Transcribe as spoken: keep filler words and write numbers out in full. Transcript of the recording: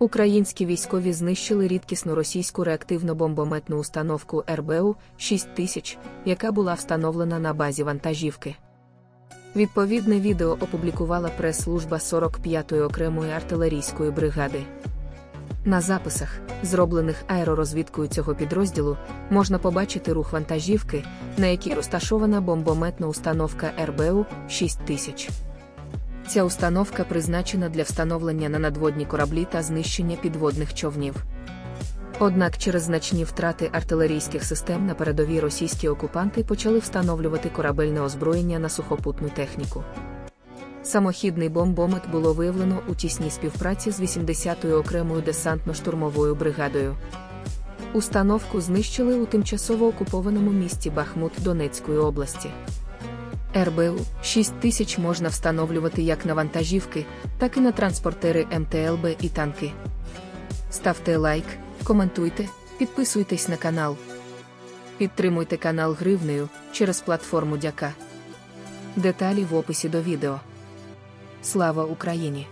Українські військові знищили рідкісну російську реактивно-бомбометну установку ер бе у шість тисяч, яка була встановлена на базі вантажівки. Відповідне відео опублікувала прес-служба сорок п'ятої окремої артилерійської бригади. На записах, зроблених аеророзвідкою цього підрозділу, можна побачити рух вантажівки, на якій розташована бомбометна установка ер бе у шість тисяч. Ця установка призначена для встановлення на надводні кораблі та знищення підводних човнів. Однак через значні втрати артилерійських систем на передовій російські окупанти почали встановлювати корабельне озброєння на сухопутну техніку. Самохідний бомбомет було виявлено у тісній співпраці з вісімдесятою окремою десантно-штурмовою бригадою. Установку знищили у тимчасово окупованому місті Бахмут Донецької області. ер бе у шість тисяч можна встановлювати як на вантажівки, так і на транспортери ем те ел бе і танки. Ставте лайк, коментуйте, підписуйтесь на канал. Підтримуйте канал гривнею через платформу Дяка. Деталі в описі до відео. Слава Україні!